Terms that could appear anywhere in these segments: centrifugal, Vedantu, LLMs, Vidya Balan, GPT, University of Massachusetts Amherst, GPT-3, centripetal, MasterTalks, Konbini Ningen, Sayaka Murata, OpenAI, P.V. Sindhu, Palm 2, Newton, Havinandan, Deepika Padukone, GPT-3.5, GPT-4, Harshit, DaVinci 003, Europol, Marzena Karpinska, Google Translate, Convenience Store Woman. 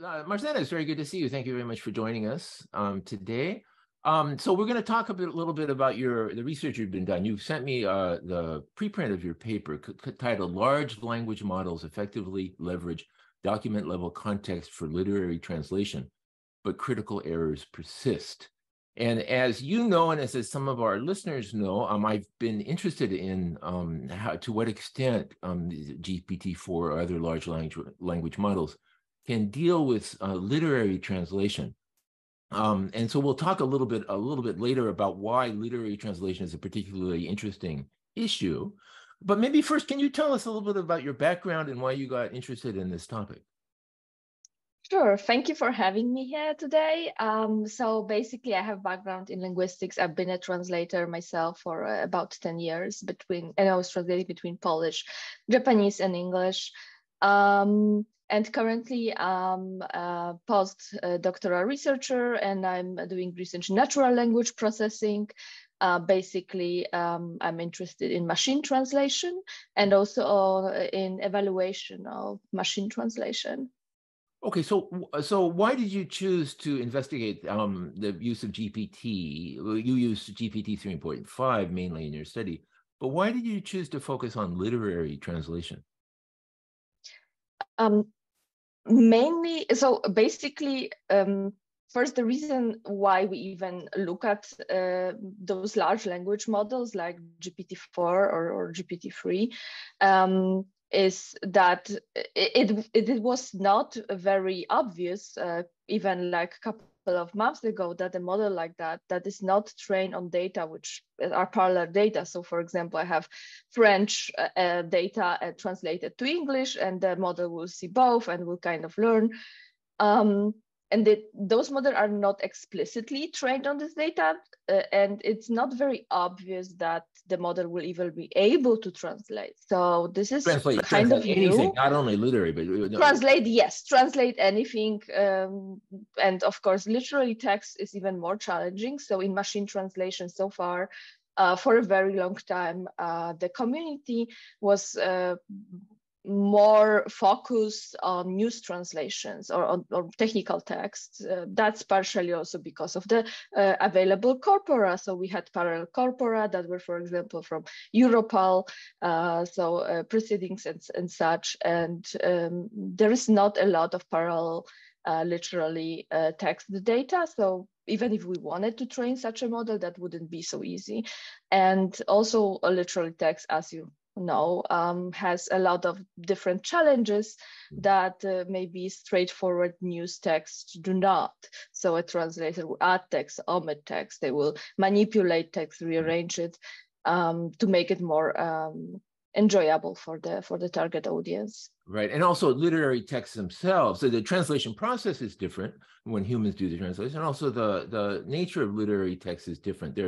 Marzena, it's very good to see you. Thank you very much for joining us today. So we're going to talk a little bit about the research you've been done. You've sent me the preprint of your paper titled "Large Language Models Effectively Leverage Document-Level Context for Literary Translation, but Critical Errors Persist." And as you know, and as some of our listeners know, I've been interested in to what extent GPT-4 or other large language models can deal with literary translation. And so we'll talk a little bit later about why literary translation is a particularly interesting issue. But maybe first, can you tell us a little bit about your background and why you got interested in this topic? Sure. Thank you for having me here today. So basically, I have background in linguistics. I've been a translator myself for about 10 years and I was translating between Polish, Japanese, and English. And currently, I'm a postdoctoral researcher, and I'm doing research in natural language processing. Basically, I'm interested in machine translation and also in evaluation of machine translation. Okay, so why did you choose to investigate the use of GPT? Well, you used GPT 3.5 mainly in your study, but why did you choose to focus on literary translation? First, the reason why we even look at those large language models like GPT-4 or GPT-3 is that it was not very obvious, even like a couple of months ago, that a model like that is not trained on data which are parallel data. So for example, I have French data translated to English, and the model will see both and will kind of learn. Those models are not explicitly trained on this data, and it's not very obvious that the model will even be able to translate. So this is kind of anything, not only literary, but translate anything. And of course, literary text is even more challenging. So in machine translation so far, for a very long time, the community was more focused on news translations or technical texts. That's partially also because of the available corpora. So we had parallel corpora that were, for example, from Europol, proceedings and such. And there is not a lot of parallel text data. So even if we wanted to train such a model, that wouldn't be so easy. And also literary text, as you know, has a lot of different challenges that maybe straightforward news texts do not. So a translator will add text, omit text, they will manipulate text, rearrange it to make it more enjoyable for the target audience. Right, and also literary texts themselves. So the translation process is different when humans do the translation. Also the nature of literary text is different.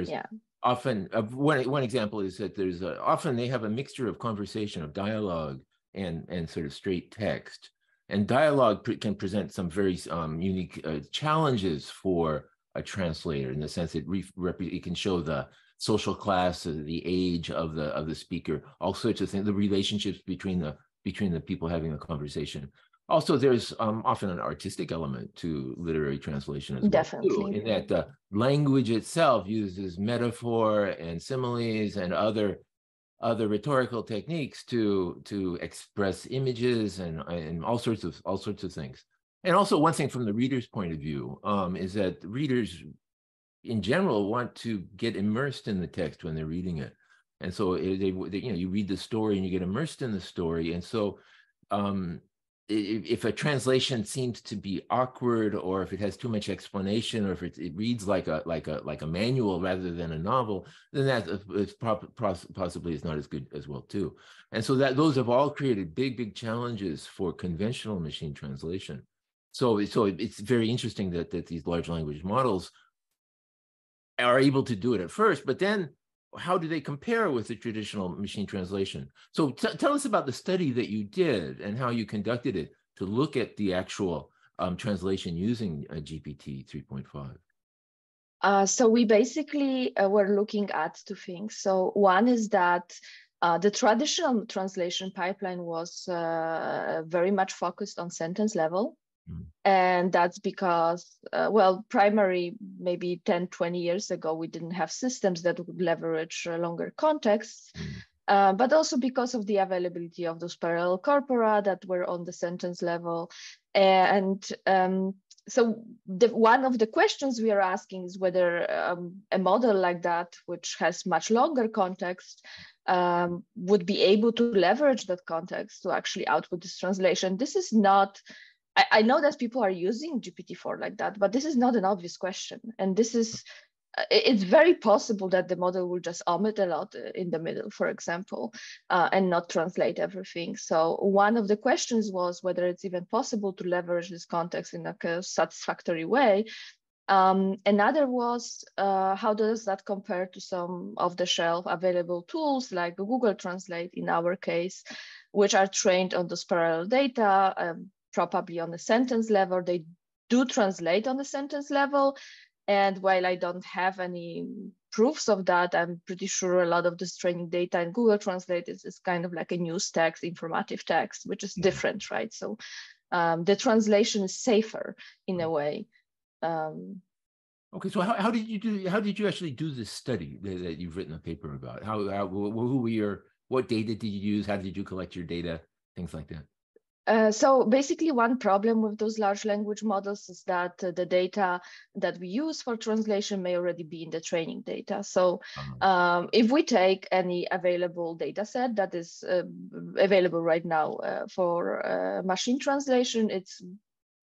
Often, one example is that often they have a mixture of conversation, of dialogue, and sort of straight text. And dialogue can present some very unique challenges for a translator, in the sense that it can show the social class, the age of the speaker, all sorts of things, the relationships between the people having the conversation. Also, there's often an artistic element to literary translation as well. Definitely. Too, in that the language itself uses metaphor and similes and other rhetorical techniques to express images and all sorts of things. And also, one thing from the reader's point of view is that readers, in general, want to get immersed in the text when they're reading it, and so you read the story and you get immersed in the story, and so. If a translation seems to be awkward, or if it has too much explanation, or if it reads like a manual rather than a novel, then possibly it's not as good as well too. And so those have all created big challenges for conventional machine translation. So it's very interesting that these large language models are able to do it at first, but then how do they compare with the traditional machine translation? So tell us about the study that you did and how you conducted it to look at the actual translation using GPT 3.5. So we basically were looking at two things. So one is that the traditional translation pipeline was very much focused on sentence level. And that's because, well, primary, maybe 10, 20 years ago, we didn't have systems that would leverage longer contexts, but also because of the availability of those parallel corpora that were on the sentence level. And so one of the questions we are asking is whether a model like that, which has much longer context, would be able to leverage that context to actually output this translation. This is not... I know that people are using GPT-4 like that, but this is not an obvious question. And this is, it's very possible that the model will just omit a lot in the middle, for example, and not translate everything. So one of the questions was whether it's even possible to leverage this context in a satisfactory way. Another was, how does that compare to some off-the-shelf available tools like Google Translate in our case, which are trained on those parallel data, probably on the sentence level. They do translate on the sentence level. And while I don't have any proofs of that, I'm pretty sure a lot of this training data in Google Translate is kind of like a news text, informative text, which is different, right? So the translation is safer in a way. Okay, so how did you actually do this study that you've written a paper about? What data did you use? How did you collect your data? Things like that. So basically one problem with those large language models is that the data that we use for translation may already be in the training data. So if we take any available data set that is available right now for machine translation, it's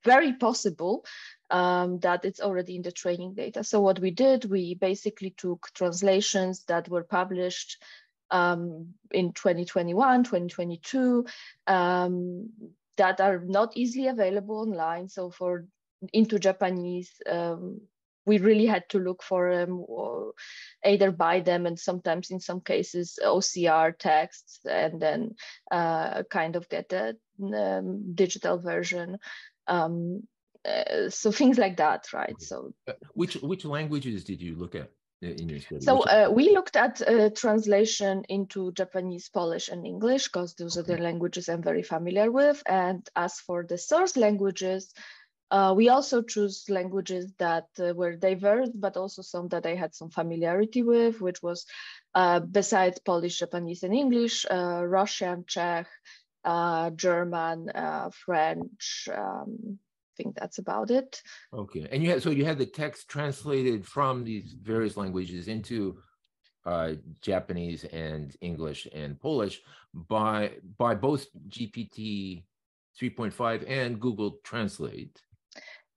very possible that it's already in the training data. So what we did, we basically took translations that were published in 2021, 2022, that are not easily available online. So for into Japanese, we really had to look for them or either buy them, and sometimes in some cases OCR texts, and then kind of get a digital version. So things like that, right? So which languages did you look at? So we looked at translation into Japanese, Polish, and English, because those are the languages I'm very familiar with. And as for the source languages, we also choose languages that were diverse, but also some that I had some familiarity with, which was besides Polish, Japanese, and English, Russian, Czech, German, French, think that's about it. Okay, and you had the text translated from these various languages into Japanese and English and Polish by both GPT 3.5 and Google Translate.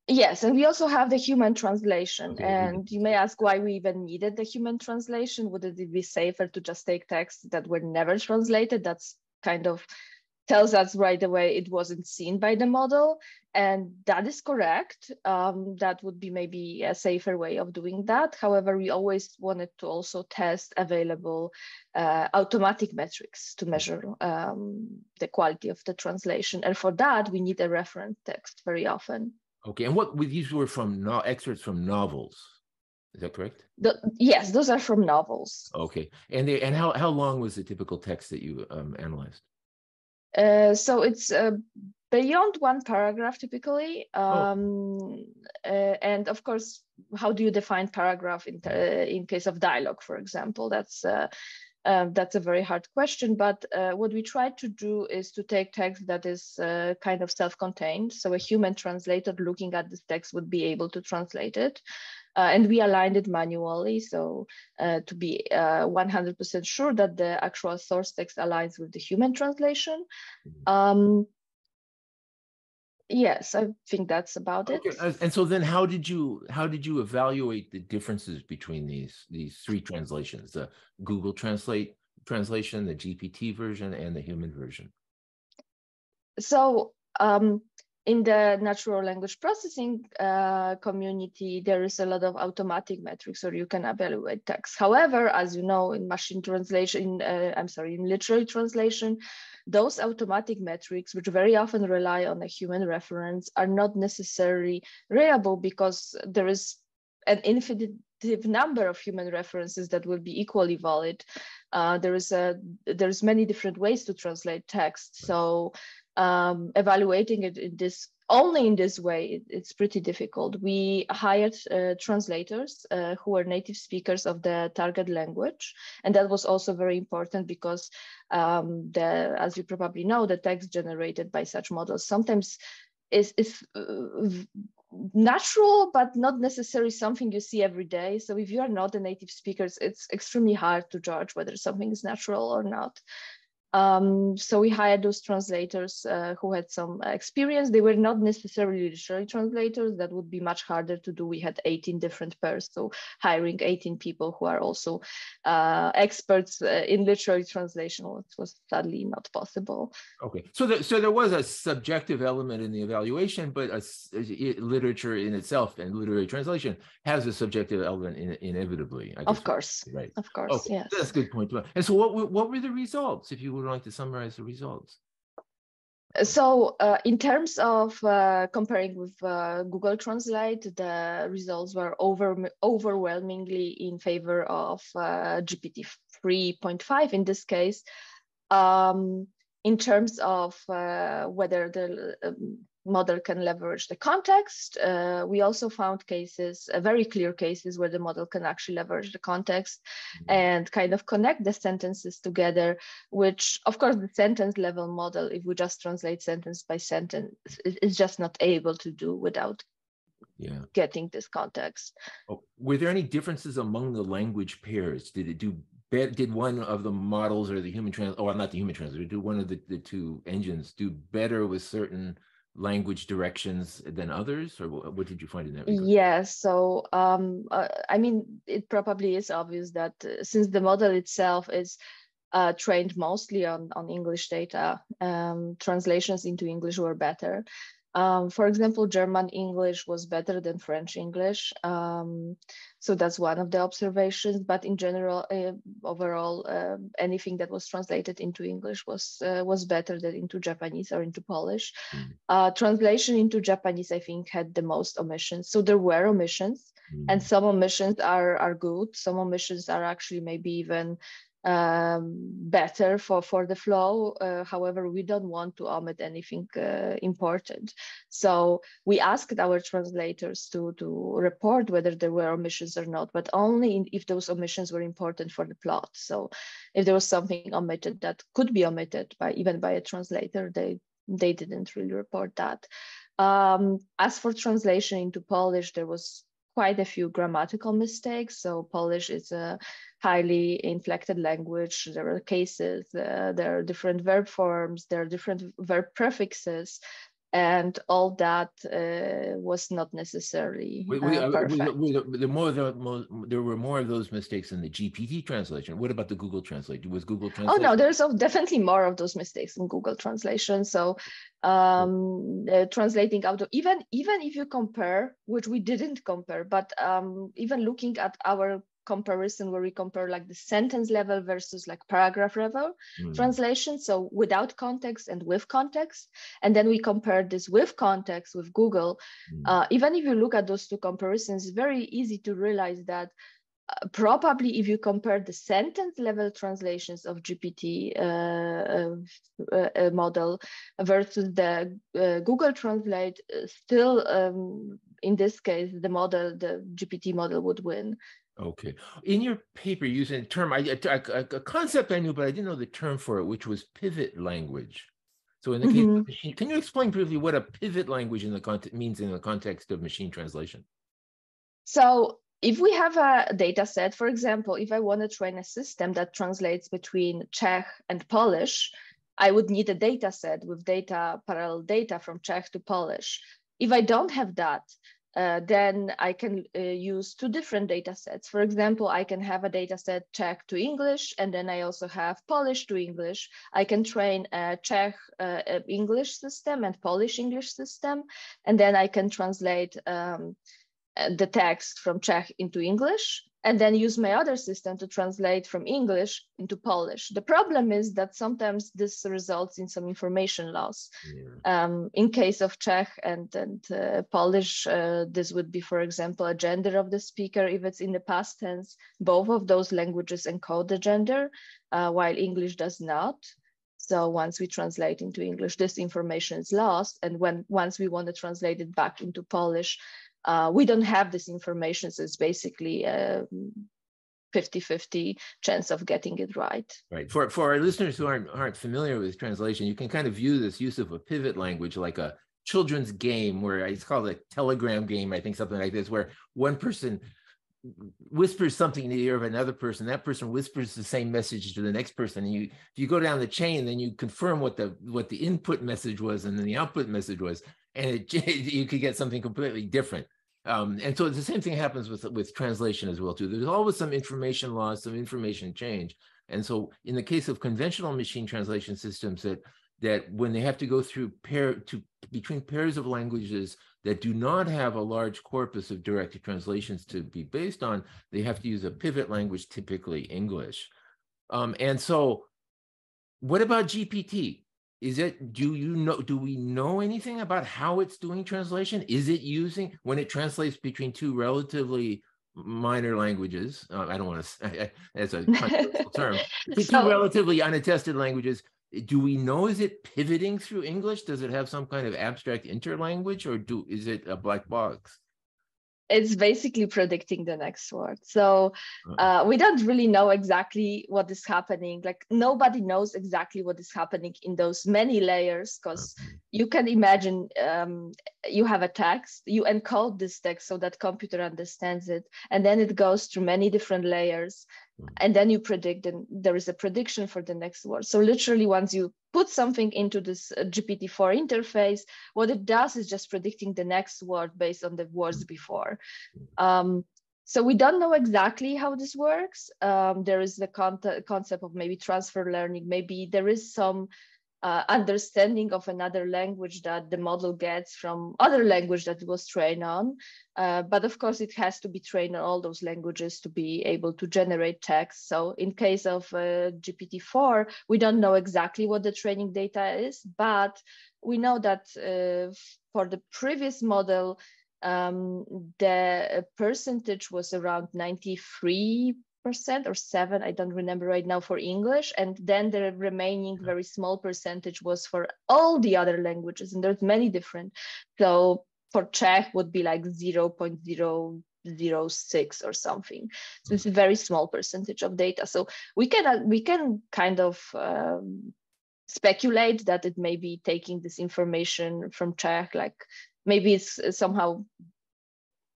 Yes, and we also have the human translation. Okay. And you may ask why we even needed the human translation. Would it be safer to just take texts that were never translated? That's kind of tells us right away it wasn't seen by the model, and that is correct. That would be maybe a safer way of doing that. However, we always wanted to also test available automatic metrics to measure the quality of the translation, and for that we need a reference text very often. Okay, and what these were from excerpts from novels, is that correct? Yes, those are from novels. Okay, and how long was the typical text that you analyzed? So it's beyond one paragraph typically, and of course, how do you define paragraph in case of dialogue, for example? That's a very hard question, but what we try to do is to take text that is kind of self-contained, so a human translator looking at this text would be able to translate it. And we aligned it manually, so to be 100% sure that the actual source text aligns with the human translation. Yes, I think that's about it. Okay. And so then how did you evaluate the differences between these three translations, the Google Translate translation, the GPT version, and the human version? So in the natural language processing community, there is a lot of automatic metrics, or you can evaluate text. However, as you know, in machine translation, in literary translation, those automatic metrics, which very often rely on a human reference, are not necessarily reliable because there is an infinite number of human references that will be equally valid. There's many different ways to translate text. So evaluating it in this only in this way, it's pretty difficult. We hired translators who are native speakers of the target language. And that was also very important because as you probably know, the text generated by such models sometimes is natural, but not necessarily something you see every day. So if you are not a native speaker, it's extremely hard to judge whether something is natural or not. So we hired those translators who had some experience. They were not necessarily literary translators. That would be much harder to do. We had 18 different pairs, so hiring 18 people who are also experts in literary translation was sadly not possible. Okay, so there was a subjective element in the evaluation, but literature in itself and literary translation has a subjective element inevitably. I guess. Of course, right. Of course, okay. Yes. That's a good point. And so what were the results, if you would like to summarize the results? So in terms of comparing with Google Translate, the results were overwhelmingly in favor of GPT-3.5 in this case. In terms of whether the model can leverage the context, we also found cases, very clear cases, where the model can actually leverage the context and kind of connect the sentences together, which of course the sentence level model, if we just translate sentence by sentence, is just not able to do without getting this context. Oh, were there any differences among the language pairs? Did it do better? Did one of the models or the human translator, or not the human translator, did one of the two engines do better with certain language directions than others, or what did you find in that regard? Yes, so I mean, it probably is obvious that since the model itself is trained mostly on English data, translations into English were better. For example, German English was better than French English. So that's one of the observations. But in general, overall, anything that was translated into English was better than into Japanese or into Polish. Mm-hmm. Translation into Japanese, I think, had the most omissions. So there were omissions, mm-hmm. and some omissions are good. Some omissions are actually maybe even better for the flow. However, we don't want to omit anything important. So we asked our translators to report whether there were omissions or not, but only if those omissions were important for the plot. So if there was something omitted that could be omitted even by a translator, they didn't really report that. As for translation into Polish, there was quite a few grammatical mistakes. So Polish is a highly inflected language. There are cases, there are different verb forms, there are different verb prefixes, and all that was not necessarily perfect. There were more of those mistakes in the GPT translation. What about the Google Translate? Was Google Translate? Oh no, there's definitely more of those mistakes in Google Translation. So translating out of, even if you compare, which we didn't compare, but even looking at our comparison where we compare like the sentence level versus like paragraph level translation, so without context and with context, and then we compare this with context with Google, even if you look at those two comparisons, it's very easy to realize that probably if you compare the sentence level translations of GPT model versus the Google Translate, still in this case the GPT model would win. Okay. In your paper, you used a term, a concept I knew, but I didn't know the term for it, which was pivot language. So in the case of machine, can you explain briefly what a pivot language means in the context of machine translation? So if we have a data set, for example, if I want to train a system that translates between Czech and Polish, I would need a data set with parallel data from Czech to Polish. If I don't have that, then I can use two different data sets. For example, I can have a data set Czech to English, and then I also have Polish to English. I can train a Czech English system and Polish English system, and then I can translate the text from Czech into English, and then use my other system to translate from English into Polish. The problem is that sometimes this results in some information loss. Yeah. In case of Czech and Polish, this would be, for example, a gender of the speaker. If it's in the past tense, both of those languages encode the gender, while English does not. So once we translate into English, this information is lost. And once we want to translate it back into Polish, we don't have this information. So it's basically a 50-50 chance of getting it right. Right. For our listeners who aren't familiar with translation, you can kind of view this use of a pivot language like a children's game, where it's called a telegram game, I think, something like this, where one person whispers something in the ear of another person, that person whispers the same message to the next person, and if you go down the chain, then you confirm what the input message was and then the output message was, and you could get something completely different. And so the same thing happens with translation as well too. There's always some information loss, some information change. And so in the case of conventional machine translation systems, that when they have to go through between pairs of languages that do not have a large corpus of direct translations to be based on, they have to use a pivot language, typically English. And so what about GPT? Do we know anything about how it's doing translation? Is it using, when it translates between two relatively minor languages, I don't want to say, that's a controversial term, two relatively unattested languages, do we know, is it pivoting through English? Does it have some kind of abstract interlanguage, or is it a black box? It's basically predicting the next word. So we don't really know exactly what is happening. Like, nobody knows exactly what is happening in those many layers, because you can imagine you have a text, you encode this text so that computer understands it, and then it goes through many different layers, and then you predict, and there is a prediction for the next word. So literally, once you put something into this GPT-4 interface, what it does is just predicting the next word based on the words before. So we don't know exactly how this works. There is the concept of maybe transfer learning. Maybe there is some understanding of another language that the model gets from other language that it was trained on. But of course, it has to be trained on all those languages to be able to generate text. So in case of GPT-4, we don't know exactly what the training data is, but we know that for the previous model, the percentage was around 93%. Or 7, I don't remember right now, for English, and then the remaining very small percentage was for all the other languages, and there's many different. So for Czech would be like 0.006 or something. So it's a very small percentage of data. So we can kind of speculate that it may be taking this information from Czech, like maybe it's somehow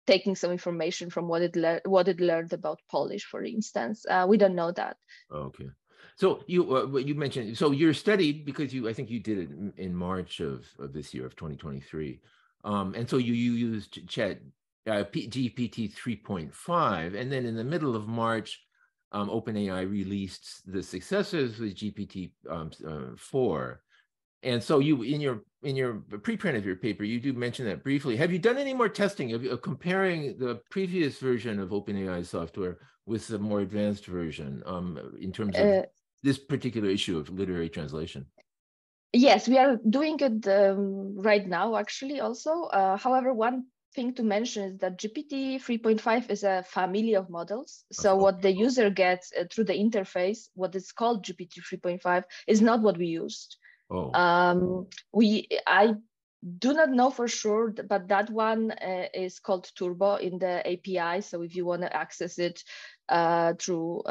taking some information from what it learned about Polish, for instance. We don't know that. Okay. So you mentioned, so your study, because I think you did it in March of this year, of 2023. And so you used GPT 3.5. And then in the middle of March, OpenAI released the successors with GPT 4. And so you, in your preprint of your paper, you do mention that briefly. Have you done any more testing of comparing the previous version of OpenAI software with the more advanced version in terms of this particular issue of literary translation? Yes, we are doing it right now, actually, also. However, one thing to mention is that GPT 3.5 is a family of models. So what the user gets through the interface, what is called GPT 3.5, is not what we used. I do not know for sure, but that one is called Turbo in the API. So if you want to access it through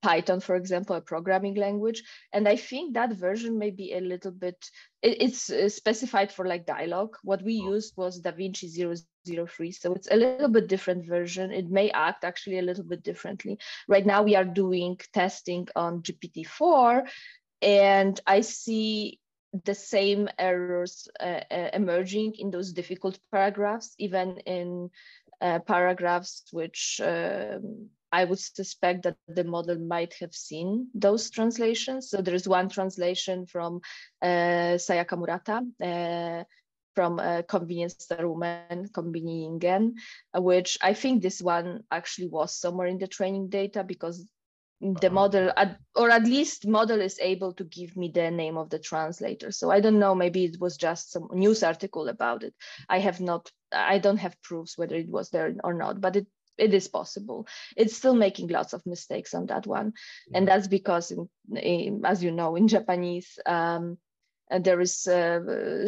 Python, for example, a programming language, and I think that version may be a little bit, it's specified for like dialogue. What we used was DaVinci 003, so it's a little bit different version. It may act actually a little bit differently. Right now we are doing testing on GPT-4, and I see the same errors emerging in those difficult paragraphs, even in paragraphs which I would suspect that the model might have seen those translations. So there is one translation from Sayaka Murata, from Convenience Store Woman, Konbini Ningen, which I think this one actually was somewhere in the training data, because the model, or at least model, is able to give me the name of the translator. So I don't know, maybe it was just some news article about it. I don't have proofs whether it was there or not, but it it is possible. It's still making lots of mistakes on that one. And that's because, as you know, in Japanese, there is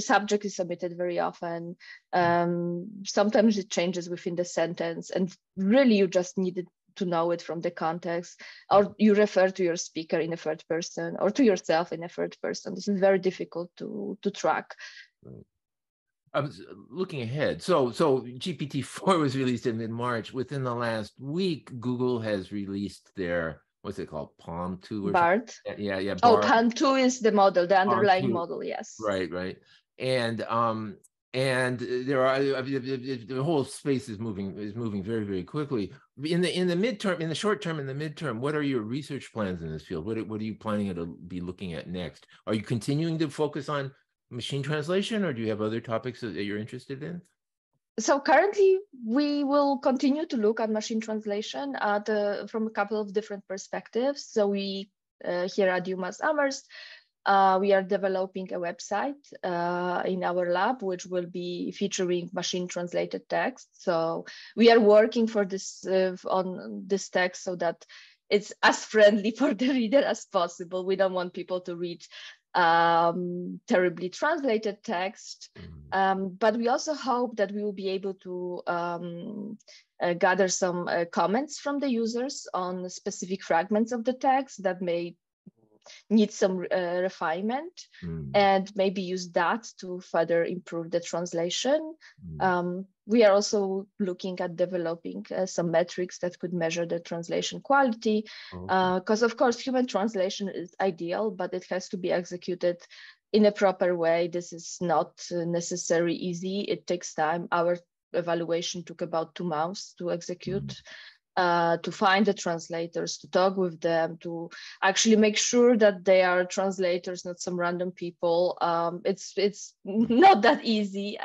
subject is omitted very often. Sometimes it changes within the sentence, and really you just needed to know it from the context, or you refer to your speaker in a third person or to yourself in a third person. This is very difficult to track. Right. I was looking ahead. So GPT-4 was released in mid-March. Within the last week, Google has released their, what's it called, Palm 2? Or BART. Something? Yeah. BART. Oh, Palm 2 is the model, the underlying model, yes. Right. And the whole space is moving very, very quickly. In the short term, what are your research plans in this field? What are you planning to be looking at next? Are you continuing to focus on machine translation, or do you have other topics that you're interested in? So currently, we will continue to look at machine translation from a couple of different perspectives. So we here at UMass Amherst, we are developing a website in our lab, which will be featuring machine translated text. So we are working for this on this text so that it's as friendly for the reader as possible. We don't want people to read terribly translated text, but we also hope that we will be able to gather some comments from the users on specific fragments of the text that may need some refinement, and maybe use that to further improve the translation. We are also looking at developing some metrics that could measure the translation quality, because of course human translation is ideal, but it has to be executed in a proper way. This is not necessarily easy. It takes time. Our evaluation took about 2 months to execute. To find the translators, to talk with them, to actually make sure that they are translators, not some random people. It's not that easy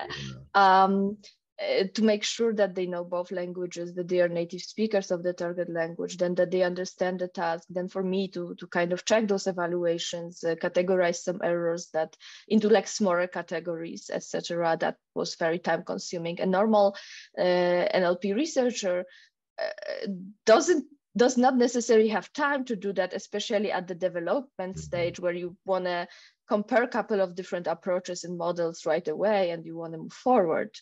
to make sure that they know both languages, that they are native speakers of the target language, then that they understand the task, then for me to kind of check those evaluations, categorize some errors that into like smaller categories, etc. That was very time consuming. A normal NLP researcher does not necessarily have time to do that, especially at the development stage, where you want to compare a couple of different approaches and models right away, and you want to move forward.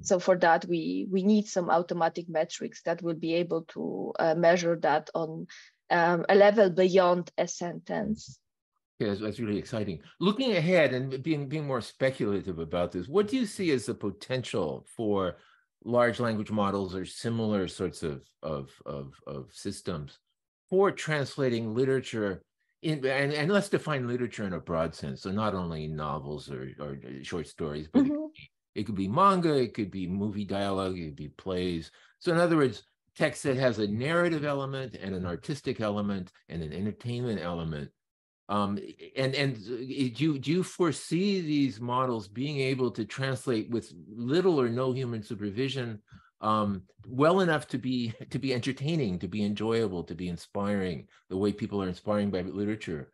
So for that, we need some automatic metrics that will be able to measure that on a level beyond a sentence. Yeah, that's really exciting. Looking ahead and being more speculative about this, what do you see as the potential for large language models or similar sorts of systems for translating literature and let's define literature in a broad sense. So not only novels or short stories, but it could be manga, it could be movie dialogue, it could be plays. So in other words, text that has a narrative element and an artistic element and an entertainment element. Do you foresee these models being able to translate with little or no human supervision well enough to be entertaining, to be enjoyable, to be inspiring, the way people are inspiring by literature?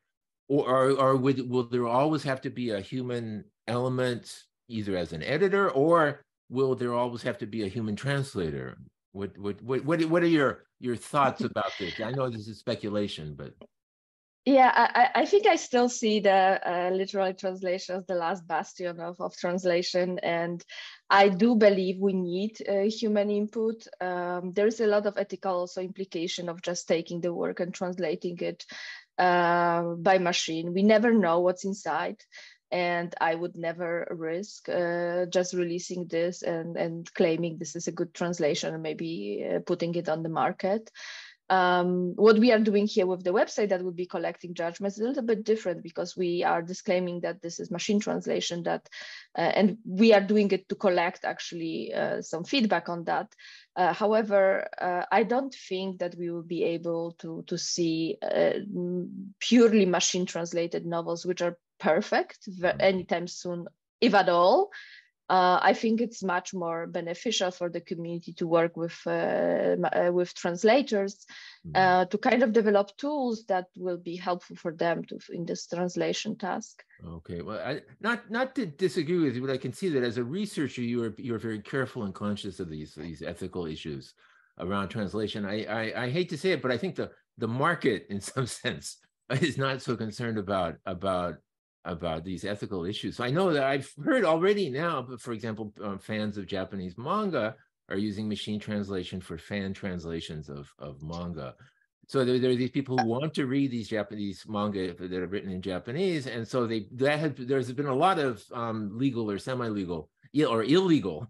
Or will there always have to be a human element, either as an editor, or will there always have to be a human translator? What are your thoughts about this? I know this is speculation, but... Yeah, I think I still see the literary translation as the last bastion of translation, and I do believe we need human input. There is a lot of ethical also implication of just taking the work and translating it by machine. We never know what's inside, and I would never risk just releasing this and claiming this is a good translation and maybe putting it on the market. What we are doing here with the website that will be collecting judgments is a little bit different, because we are disclaiming that this is machine translation, that, and we are doing it to collect actually some feedback on that. However, I don't think that we will be able to see purely machine translated novels, which are perfect anytime soon, if at all. I think it's much more beneficial for the community to work with translators to kind of develop tools that will be helpful for them in this translation task. Okay, well, not to disagree with you, but I can see that as a researcher, you're very careful and conscious of these ethical issues. around translation. I hate to say it, but I think the market, in some sense, is not so concerned about these ethical issues. So I know that I've heard already now, for example, fans of Japanese manga are using machine translation for fan translations of manga. So there are these people who want to read these Japanese manga that are written in Japanese, and so there's been a lot of legal or semi-legal or illegal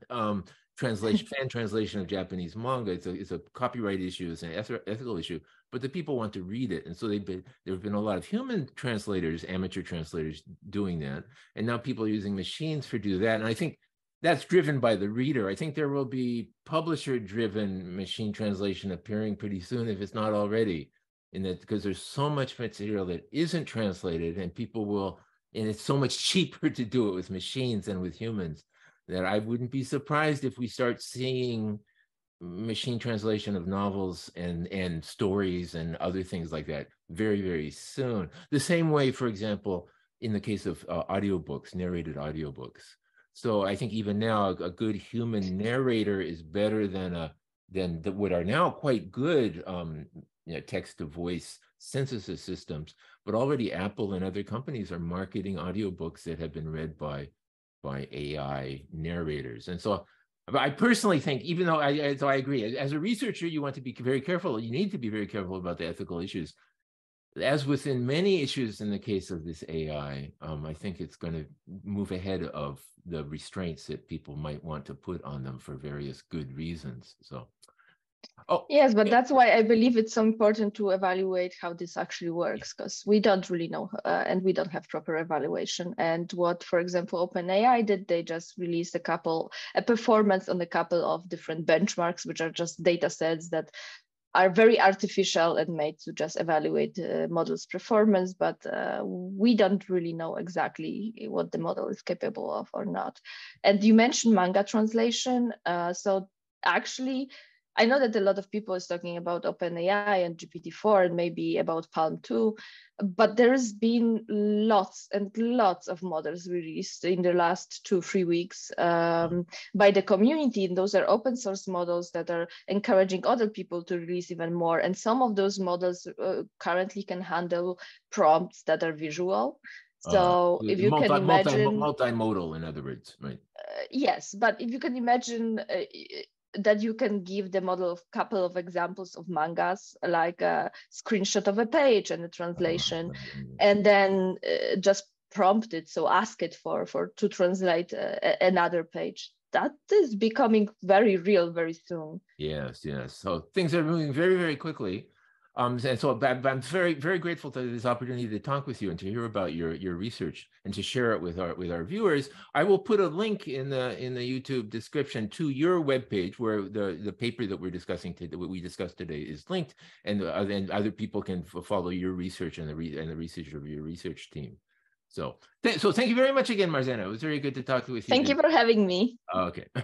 translation, fan translation of Japanese manga. It's a copyright issue, it's an ethical issue, but the people want to read it, and so there have been a lot of human translators, amateur translators doing that, and now people are using machines for do that, and I think that's driven by the reader. I think there will be publisher-driven machine translation appearing pretty soon, if it's not already, in that because there's so much material that isn't translated, and people will, and it's so much cheaper to do it with machines than with humans, that I wouldn't be surprised if we start seeing machine translation of novels and stories and other things like that very, very soon. The same way, for example, in the case of audiobooks, narrated audiobooks. So I think even now, a good human narrator is better than what are now quite good text-to-voice synthesis systems. But already Apple and other companies are marketing audiobooks that have been read by AI narrators. And so I personally think, even though I agree, as a researcher, you want to be very careful. You need to be very careful about the ethical issues. As within many issues in the case of this AI, I think it's going to move ahead of the restraints that people might want to put on them for various good reasons. So, yes, but that's why I believe it's so important to evaluate how this actually works, because we don't really know and we don't have proper evaluation. And what, for example, OpenAI did, they just released a performance on a couple of different benchmarks, which are just data sets that are very artificial and made to just evaluate the model's performance, but we don't really know exactly what the model is capable of or not. And you mentioned manga translation. So actually, I know that a lot of people is talking about OpenAI and GPT-4 and maybe about Palm 2, but there's been lots and lots of models released in the last 2-3 weeks by the community. And those are open source models that are encouraging other people to release even more. And some of those models currently can handle prompts that are visual. So if you can imagine... multimodal, in other words, right? Yes, but if you can imagine... that you can give the model a couple of examples of mangas, like a screenshot of a page and a translation, and then just prompt it, so ask it to translate another page. That is becoming very real very soon. Yes. So things are moving very, very quickly. And so I'm very, very grateful for this opportunity to talk with you and to hear about your research and to share it with our viewers. I will put a link in the YouTube description to your webpage where the paper that we're discussing today, what we discussed today, is linked, and other people can follow your research and the research of your research team. So thank you very much again, Marzena. It was very good to talk with you. Thank you for having me. Okay.